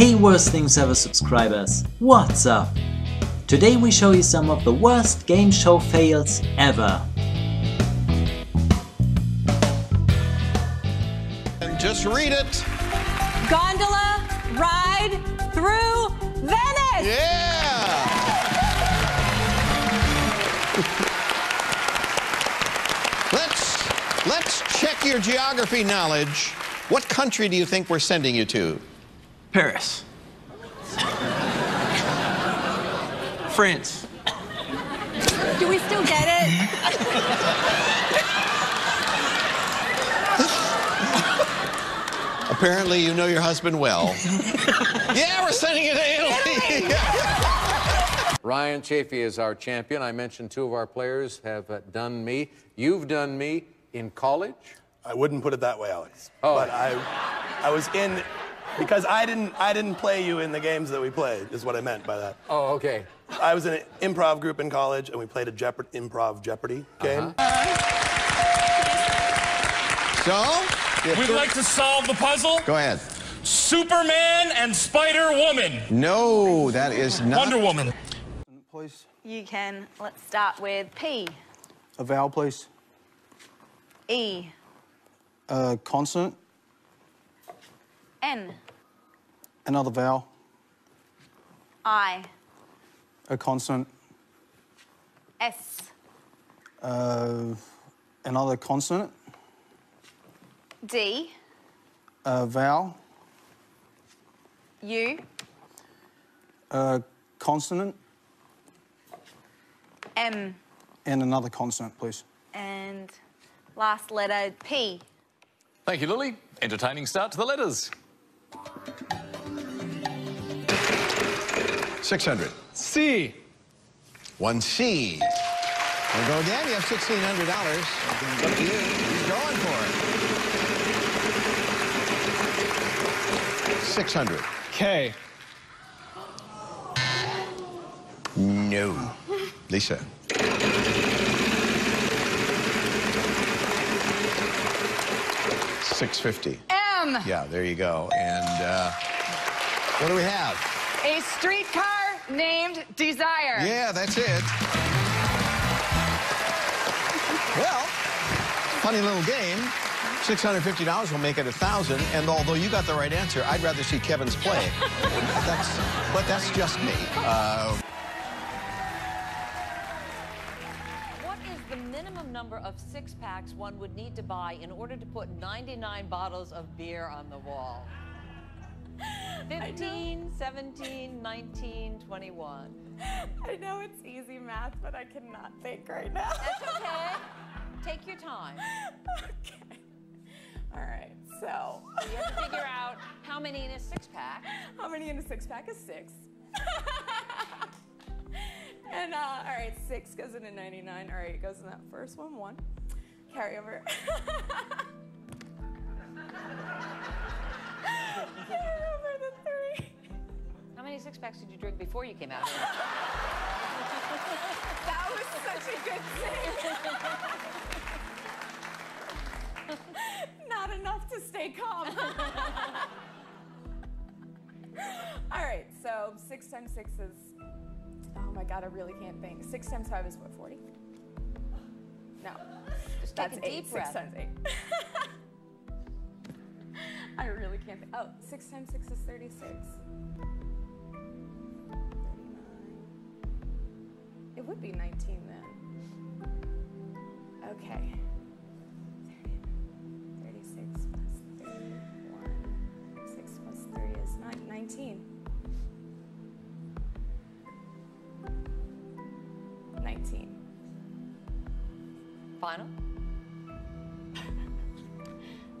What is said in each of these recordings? Hey worst things ever subscribers, what's up? Today we show you some of the worst game show fails ever. Just read it. Gondola ride through Venice! Yeah! Let's check your geography knowledge. What country do you think we're sending you to? Paris. France. Do we still get it? Apparently, you know your husband well. Yeah, we're sending you to Italy! Ryan Chafee is our champion. I mentioned two of our players have done me. You've done me in college? I wouldn't put it that way, Alex. Oh. But I was in... Because I didn't play you in the games that we played, is what I meant by that. Oh, okay. I was in an improv group in college, and we played a improv Jeopardy game. So? Yes, we'd like to solve the puzzle. Go ahead. Superman and Spider Woman. No, that is not. Wonder Woman. Please. You can. Let's start with P. A vowel, please. E. A consonant. N. Another vowel. I. A consonant. S. Another consonant. D. A vowel. U. A consonant. M. And another consonant, please. And last letter, P. Thank you, Lily. Entertaining start to the letters. 600. C. One C. We'll go again. You have $1,600. Up to you. He's going for it. 600. K. No. Lisa. $650. M. Yeah, there you go. And what do we have? A Streetcar Named Desire. Yeah, that's it. Well, funny little game. $650 will make it $1,000, and although you got the right answer, I'd rather see Kevin's play. But that's just me. What is the minimum number of six-packs one would need to buy in order to put 99 bottles of beer on the wall? 15, 17, 19, 21. I know it's easy math, but I cannot think right now. That's okay. Take your time. Okay. All right, so. You have to figure out how many in a six-pack. How many in a six-pack is six. And, all right, six goes into 99. All right, it goes in that first one, one. Carry over. Carry over the three. How many six-packs did you drink before you came out here? That was such a good thing. Not enough to stay calm. All right, so 6 times 6 is, oh my God, I really can't think. 6 times 5 is what, 40? No, just that's take a 8, deep 6 times 8. I really can't think. Oh, 6 times 6 is 36. 39. It would be 19 then. Okay. 19. Final?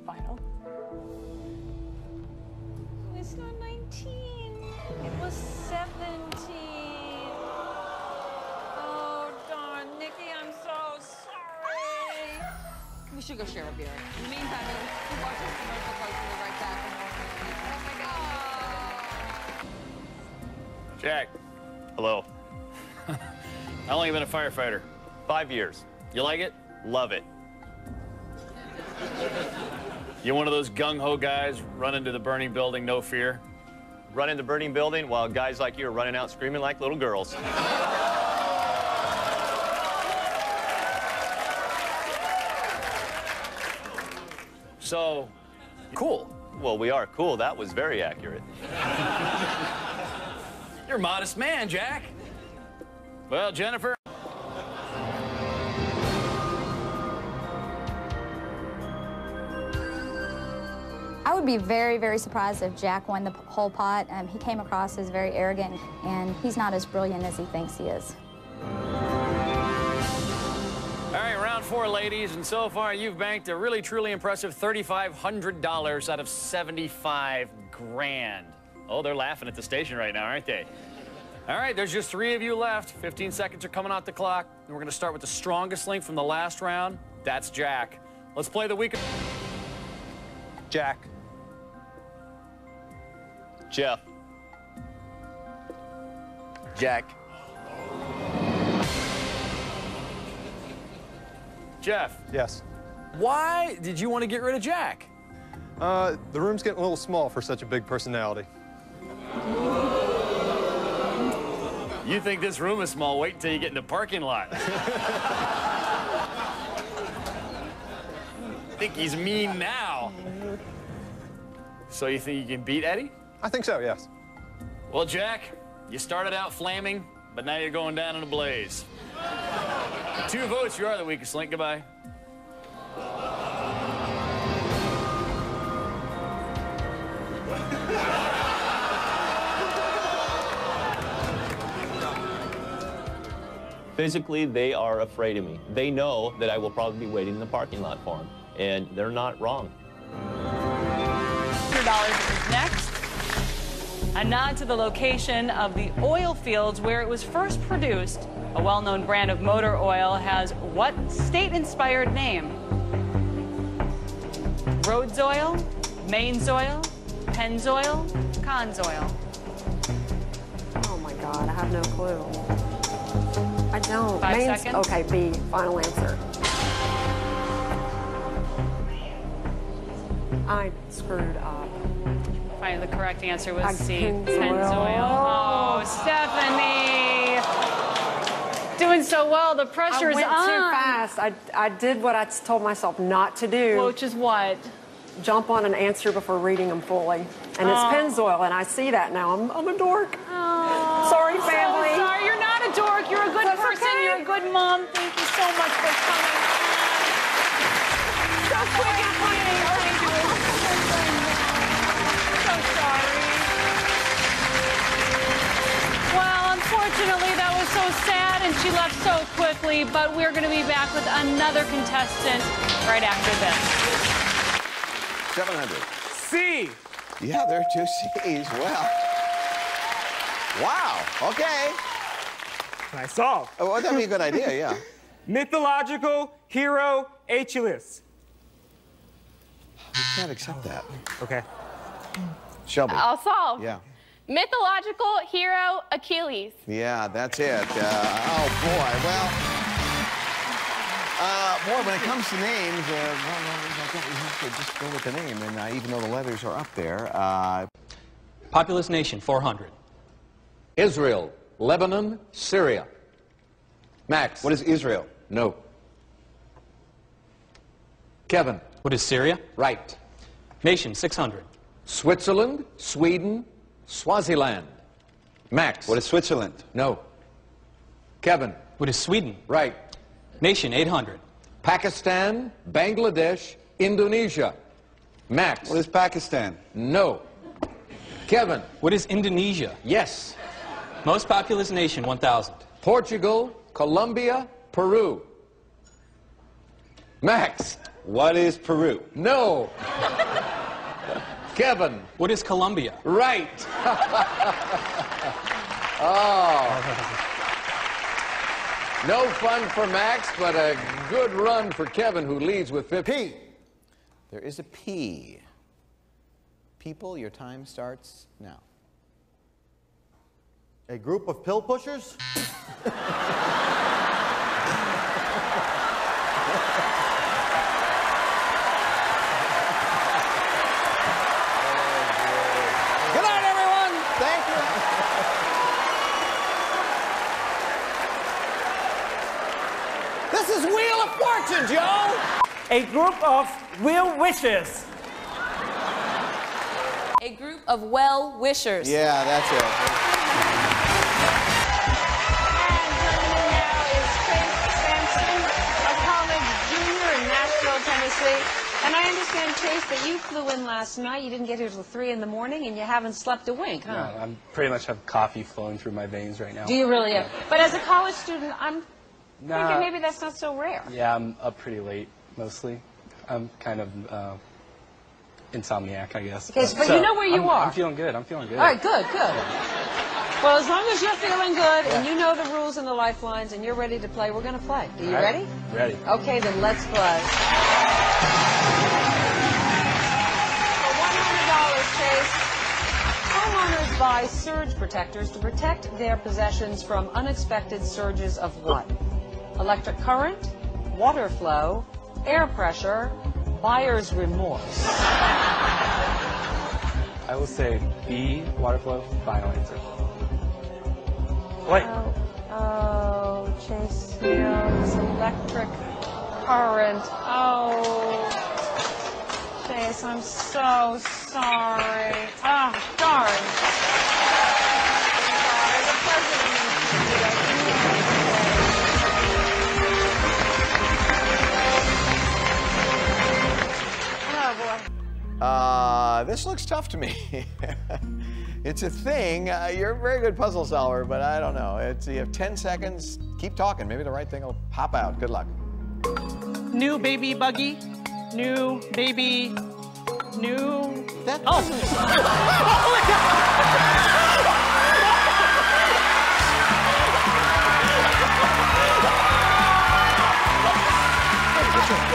Final. It's not 19. It was 17. Oh, darn. Nikki, I'm so sorry. We should go share a beer. In the meantime, we'll watch this commercial break and we'll be right back. Jack, hello. How long have you been a firefighter? 5 years. You like it? Love it. You one of those gung-ho guys run into the burning building, no fear? running the burning building while guys like you are running out screaming like little girls. So, cool. Well, we are cool. That was very accurate. You're a modest man, Jack. Well, Jennifer. I would be very, very surprised if Jack won the whole pot. He came across as very arrogant, and he's not as brilliant as he thinks he is. All right, round four, ladies, and so far you've banked a really, truly impressive $3,500 out of 75 grand. Oh, they're laughing at the station right now, aren't they? All right, there's just three of you left. 15 seconds are coming off the clock, and we're gonna start with the strongest link from the last round. That's Jack. Let's play the week. Jack. Jeff. Jack. Jeff. Yes. Why did you want to get rid of Jack? The room's getting a little small for such a big personality. You think this room is small? Wait until you get in the parking lot. I think he's mean now. So you think you can beat Eddie? I think so, yes. Well, Jack, you started out flaming, but now you're going down in a blaze. 2 votes, you are the weakest link. Goodbye. Physically, they are afraid of me. They know that I will probably be waiting in the parking lot for them, and they're not wrong. $100 is next. A nod to the location of the oil fields where it was first produced. A well-known brand of motor oil has what state-inspired name? Rhodesoil, Mainzoil, Pennzoil, Conzoil. Oh my God, I have no clue. I don't. 5 seconds. Okay, B, final answer. I screwed up. Finally, the correct answer was C, Pennzoil. Oh, Stephanie. Doing so well, the pressure is on. I went too fast. I did what I told myself not to do. Which is what? Jump on an answer before reading them fully. And it's Pennzoil, and I see that now. I'm a dork. Oh, sorry, family. So sorry, you're not a dork. You're a good person. Okay. You're a good mom. Thank you so much for coming. So quick and funny. Thank you. So sorry. Well, unfortunately, that was so sad. And she left so quickly, but we're going to be back with another contestant right after this. 700. C. Yeah, there are 2 C's. Wow. Wow. Okay. Nice solve. Oh, well, that'd be a good idea. Yeah. Mythological hero Achilles. You can't accept that. Okay. Shelby. I'll solve. Yeah. Mythological hero Achilles. Yeah, that's it. Oh, boy. Well, boy, when it comes to names, we have to just go with the name, and even though the letters are up there. Populous nation, 400. Israel, Lebanon, Syria. Max. What is Israel? No. Kevin. What is Syria? Right. Nation, 600. Switzerland, Sweden, Swaziland. Max. What is Switzerland? No. Kevin. What is Sweden? Right. Nation, 800. Pakistan, Bangladesh, Indonesia. Max. What is Pakistan? No. Kevin. What is Indonesia? Yes. Most populous nation, 1,000. Portugal, Colombia, Peru. Max. What is Peru? No. Kevin. What is Colombia? Right. Oh. No fun for Max, but a good run for Kevin, who leads with 50. P. There is a P. People, your time starts now. A group of pill pushers? A group of well-wishers. A group of well-wishers. Yeah, that's it. And now is Chase Benson, a college junior in Nashville, Tennessee. And I understand, Chase, that you flew in last night. You didn't get here till 3 in the morning, and you haven't slept a wink, huh? No, I pretty much have coffee flowing through my veins right now. Do you really? Yeah. But as a college student, I'm thinking maybe that's not so rare. Yeah, I'm up pretty late, mostly. I'm kind of... insomniac, I guess. Okay, but so you know where you are. I'm feeling good. I'm feeling good. All right, good, good. Yeah. Well, as long as you're feeling good and you know the rules and the lifelines and you're ready to play, we're going to play. Are you ready? Ready. Okay, then let's play. For $100, Chase, homeowners buy surge protectors to protect their possessions from unexpected surges of what? Electric current, water flow, air pressure, buyer's remorse. I will say B, water flow, final answer. What? Oh, Chase, it's electric current. Oh, Chase, I'm so sorry. Ah, oh, darn. It's a pleasure to meet you. This looks tough to me. It's a thing. You're a very good puzzle solver, but I don't know. You have 10 seconds. Keep talking. Maybe the right thing will pop out. Good luck. New baby buggy. New baby. New. That. Oh. Oh my God.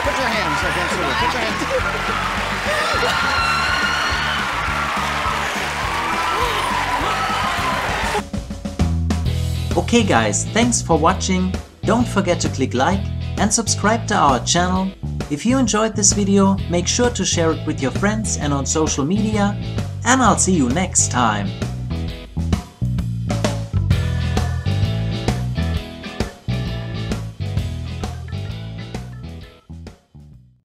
Put your hands against the wall. Put your hands. Okay guys, thanks for watching. Don't forget to click like and subscribe to our channel. If you enjoyed this video, make sure to share it with your friends and on social media, and I'll see you next time.